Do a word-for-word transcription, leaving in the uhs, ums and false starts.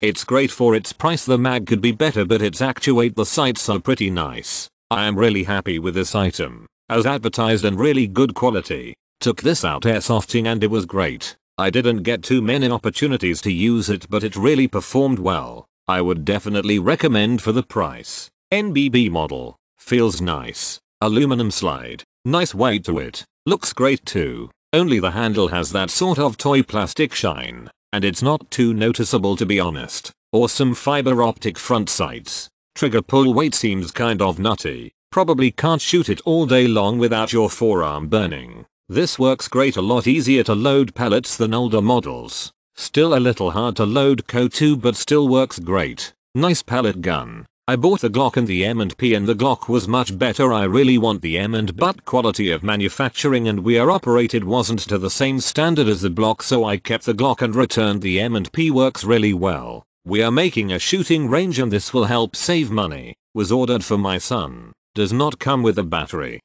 It's great for its price. The mag could be better, but its actuate the sights are pretty nice. I am really happy with this item, as advertised, and really good quality. Took this out airsofting and it was great. I didn't get too many opportunities to use it, but it really performed well. I would definitely recommend for the price. N B B model. Feels nice. Aluminum slide. Nice weight to it. Looks great too. Only the handle has that sort of toy plastic shine, and it's not too noticeable, to be honest. Awesome fiber optic front sights. Trigger pull weight seems kind of nutty. Probably can't shoot it all day long without your forearm burning. This works great. A lot easier to load pellets than older models. Still a little hard to load C O two, but still works great. Nice pellet gun. I bought the Glock and the M and P, and the Glock was much better. I really want the M and P, but quality of manufacturing and where operated wasn't to the same standard as the Glock, so I kept the Glock and returned the M and P. Works really well. We are making a shooting range and this will help save money. Was ordered for my son. Does not come with a battery.